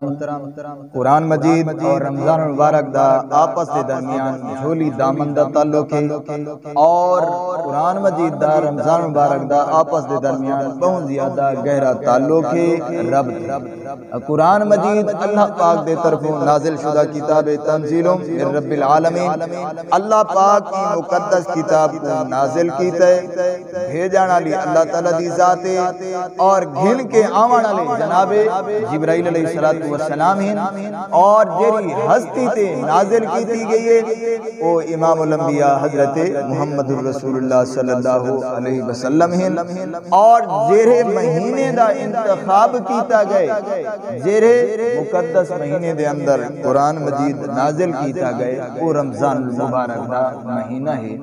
कुरान मजीद और रमजान मुबारक दा आपस के दरमियान झोली दामन दा ताल्लुक है और कुरान मजीद दा रमजान मुबारक दा आपस के दरमियान बहुत ज्यादा गहरा ताल्लुक है। रब कुरान मजीद अल्लाह पाक दे तरफों नाजिल शुदा किताब तंजील मिन रब्बिल आलमीन अल्लाह पाक की मुकद्दस किताब को नाजिल कीता है। भेजण वाली अल्लाह ताला दी जात है और घिन के आवण वाले जनाब जिब्राइल अलैहिस्सलाम सलाम हिन और जेरी हस्ती ते नाजिल की गई है ओ इमाम उलंबिया हजरत मुहम्मद रसूलुल्लाह सल्लल्लाहु अलैहि वसल्लम हिन और जेरे महीने दा इंतखाब कीता गए जेरे मुकद्दस महीने दे अंदर कुरान मजीद नाजिल कीता गए ओ रमजान मुबारक दा महीना है।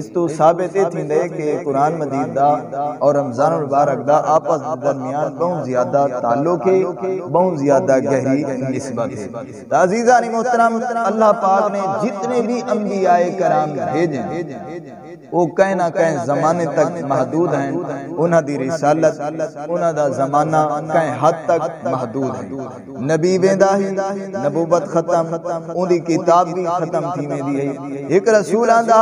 इस तो साबित थिंदे के कुरान मजीद दा और रमजान मुबारक दा आपस दरमियान बहुत ज्यादा ताल्लुक है, बहुत ज्यादा गहरी निस्बत है। अज़ीज़ान मोहतरम अल्लाह पाक ने जितने भी अंबियाए कराम भेजे वो कहीं ना कहीं जमाने तक महदूद हैं, उन्हां दी रिसालत उन्हां दा जमाना कहीं हद तक महदूद है। नबी वेंदा है, नबूवत खत्म, उन्दी किताब भी खत्म थी वेंदी है। एक रसूल आंदा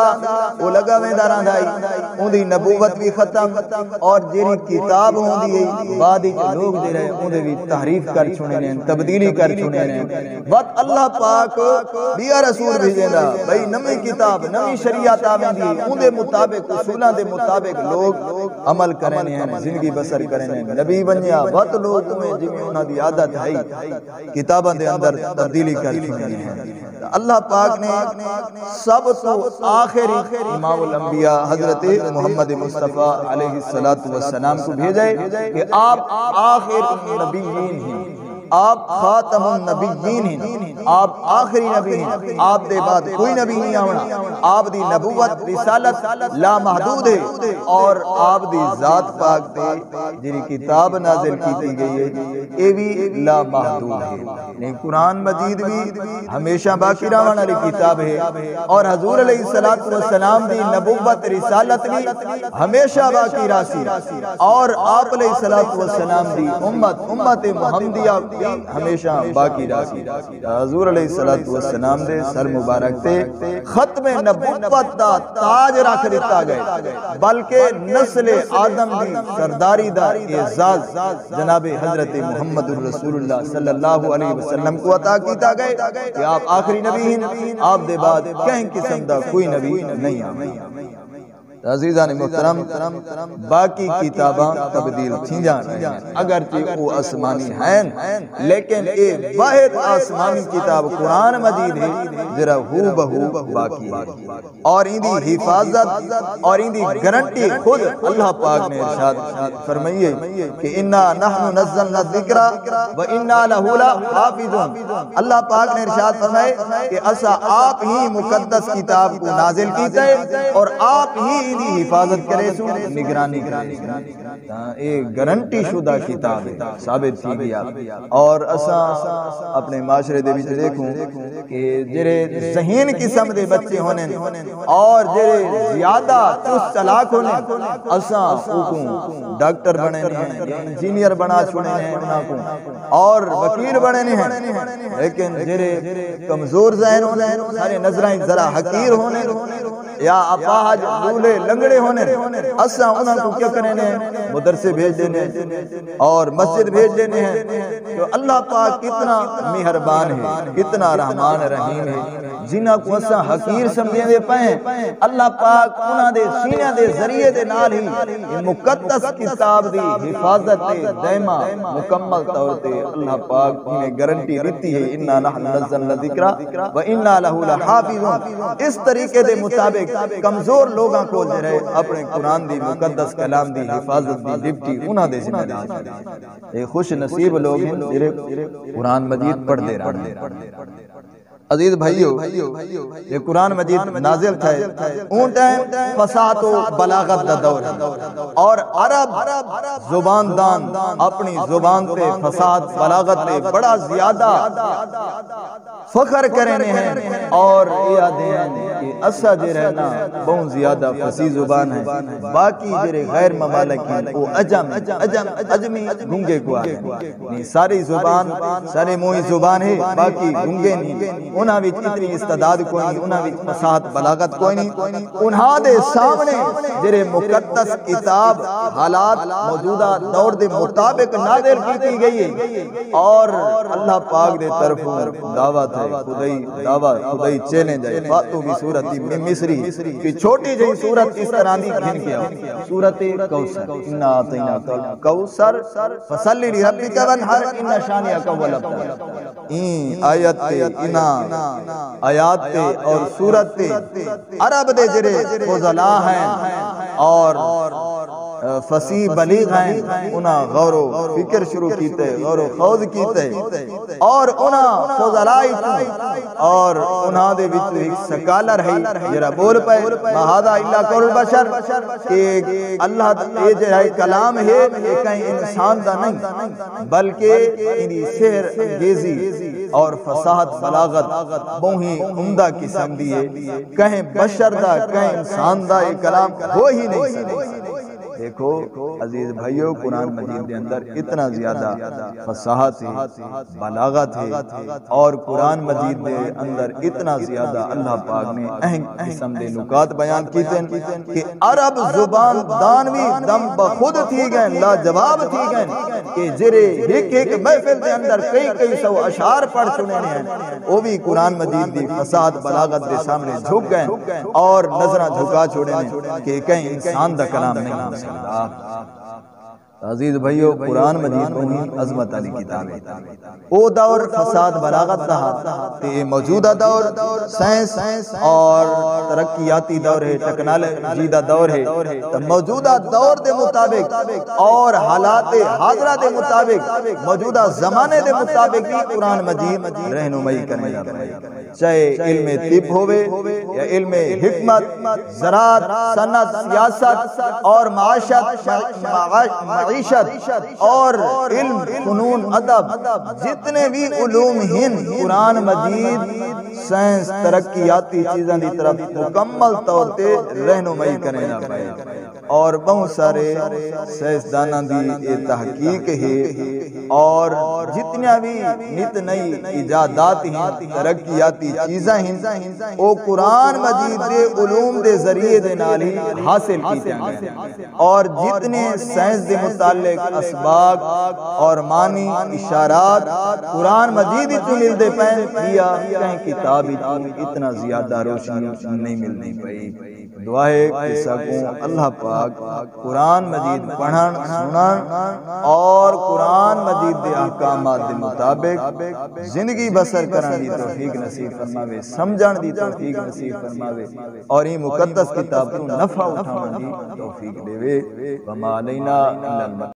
वो लगा वेंदा रहंदा है, उन्दी नबूवत भी खत्म और जेरी किताब होंदी है बाद विच लोग जेरे उन्दे भी तहरीफ कर छुड़े ने, तब्दीली कर छुड़े ने। बस अल्लाह पाक दिया रसूल भेजेंदा भाई नवी किताब नवी शरीयत आवेंदी उन्दे मुताबिक उसूलां दे मुताबिक लोग अमल करने हैं, जिंदगी बसर करने। नबी बनया बहुत लोग में जिवें उन्हां दी आदत है किताबां दे अंदर तब्दीली कर छुड़नी है। अल्लाह पाक ने सब तो आखिरी इमामुल अंबिया हजरत मोहम्मद मुस्तफ़ा अलैहिस्सलातु वस्सलाम को भेजा है कि आप आखिर नबीयीन हैं, आप खातमुन नबीयीन हैं, आप आखिरी नबी हैं, आप दे बाद कोई नबी नहीं आना, आप दी नबूवत रिसालत लामहदूद है और आप दी जात पाक दे जेरी किताब नाजिल की गई है ये भी लामहदूद है। नहीं कुरान मजीद भी हमेशा बाकी रहने वाली किताब है और हजूर अलैहिस्सलातु वस्सलाम दी नबूवत रिसालत भी हमेशा बाकी रासी और आप अलैहिस्सलातु वस्सलाम दी उम्मत उम्मत मुहम्मदिया हमेशा बाकी रासी। हजूर अलैहिस्सलातु वस्सलाम दे सर मुबारक ते खत्म नबूवत दा ताज रख दिता गया बल्कि नस्ल आदम दी सरदारी दा एजाज जनाब हजरत मोहम्मद रसूलुल्लाह सल्लल्लाहु अलैहि वसल्लम को अता कीता गया कि आप आखिरी नबी हैं, आप दे बाद कहीं किस्म दा कोई नबी नहीं आवे। अज़ीज़ान मोहतरम बाकी किताबां तब्दील थी जाने अगर वो आसमानी हैं लेकिन ये वाहिद आसमानी किताब कुरान मजीद है जरा हूबहू बाकी है और इनकी हिफाजत और इनकी गारंटी खुद अल्लाह पाक ने इरशाद फरमाई है कि इन्ना नहनु नज़्ज़लना ज़िक्रा व इन्ना लहू लहाफ़िज़ून। अल्लाह पाक ने इरशाद फरमाए कि असा आप ही मुकद्दस किताब को नाजिल कीता है और आप ही हिफाजत करे सो निगरानी करे। गारंटी शुदा किताब है साबित थी गया और असा अपने माशरे दे विच देखूं कि जेरे ज़हीन किस्म दे बच्चे होने और जेरे ज्यादा उस चलाक होने असा उनको डॉक्टर बने या इंजीनियर बना छोड़े उन्हां को और वकील बने हैं लेकिन जेरे कमजोर ज़हन होने सारे नजराई जरा हकीर होने या अपाहज लूले लंगड़े होने असा उन्हां को क्या करने मदरसे भेज देने और मस्जिद भेज देने हैं। तो अल्लाह पाक कितना मेहरबान है, कितना रहमान रहीम है। जिन्हां को असा हकीर समझे पाए अल्लाह पाक उन्हां दे सीने दे जरिए दे नाल ही मुकद्दस किताब दी हिफाजत ते दायमा मुकम्मल तौर ते अल्लाह पाक ने गारंटी दी है इन्ना नहनु नज़्ज़लना ज़िक्रा व इन्ना लहू लहाफ़िज़ून। इस तरीके दे मुताबिक कमजोर लोगों को रहे अपने कुरान दी मुकद्दस कलाम दी हिफाजत दी डिप्टी उन्हां दे जिम्मेदार खुश नसीब लोग कुरान मजीद पढ़ते रहते। अजीज भाइयों, ये कुरान मजीद नाजिल था उन टाइम फसात और बलागत का दौर और अरब जुबान दान अपनी जुबान पे फसाद बलागत पे बड़ा ज्यादा फख्र करने हैं और असा जे रहना बहुत ज्यादा फसी जुबान है। बाकी जेरे गैर ममालिक हैं वो अजम अजमी गूंगे गुआ है। सारी जुबान सारे मोई जुबान है, बाकी गूंगे नहीं। उन्हां विच इतनी इस्तेदाद कोई नहीं, उन्हां विच फसाद बलागत कोई नहीं। उन्हां दे सामने जेरे मुकद्दस किताब हालात मौजूदा दौर दे मुताबिक नाज़िल कीती गई है और अल्लाह पाक दे तरफों दावत है। खुदाई दावत खुदाई चैलेंज है बातों की सूरत में मिस्री की छोटी जई सूरत इस तरह दी घिन के सूरत कौसर इन्ना आतैना कौसर फसल्ली लिरब्बिक वनहर इन्ना शानिअक हुवल अबतर। ई आयत इन्ना आयात पे और सूरत पे अरब दे जरे फजला हैं और फसी बलीग हैं। उन्हें गौरो फिक्र शुरू कीते गौरो खौज कीते और उन्हें फजलाई और उन्हां दे विच एक सकालर है जरा बोल पे महादा इल्ला कौल बशर के अल्लाह ये जरा कलाम है ये कहीं इंसान दा नहीं बल्कि इनी शेर अंगेजी और फसाहत बलागत बहु उम्दा किस्म दी है। कहीं बशर दा कहीं इंसान दा ये कलाम हो ही नहीं। देखो अजीज भाइयों, कुरान मजीद के अंदर इतना ज्यादा फसाहत है बलागत है और कुरान मजीद के अंदर इतना ज्यादा अल्लाह पाक ने अहम किस्म के नुकात बयान किए कि अरब जुबान दानवी दम बखुद थी गए लाजवाब थी गए कि जिरे एक एक महफिल के अंदर कई कई सौ अशार पढ़ चुने हैं वो भी कुरान मजीद की फसाहत बलागत के सामने झुक गए और नजरा झुका छोड़े कि कहीं इंसान का कलाम नहीं। अजीज भाइयों, कुरान मजीद बड़ी अजमत वाली किताब है। वो दौर फसाद बलागत था ते मौजूदा दौर साइंस और तरक्याती दौर है, टेक्नोलॉजी का दौर है। तो मौजूदा दौर के मुताबिक और हालात हाजरा के मुताबिक मौजूदा जमाने के मुताबिक भी कुरान मजीद रहनुमाई करने चाहे इल्मे तिब होवे या इल्मे हिकमत ज़राअत सनत सियासत और मईशत और इल्म फ़नून अदब जितने भी उलूम हिन कुरान मजीद साइंस तरक्याती चीज़ों की तरफ मुकम्मल तौर पर रहनुमाई करना पड़े और बहुत सारे साइंसदानों की ये तहकीक है और जितनी भी नित नई इजादात हैं तरक्याती चीज़ें हैं वो कुरान मजीद के उलूम के जरिए दे नाल ही हासिल की जाती और जितने साइंस के मुतालिक असबाब और मानी इशारात कुरान मजीद ही मिलते पे दिया कहीं किताब इतना ज्यादा रोशनी नहीं मिलनी पई। दुआ है कि सबको अल्लाह पाक कुरान मजीद पढ़न सुनन और कुरान मजीद के अहकामात के मुताबिक जिंदगी बसर करने की तौफीक नसीब फरमावे, समझण की तौफीक नसीब फरमावे और ये मुकद्दस किताब को नफा उठाने की तौफीक देवे।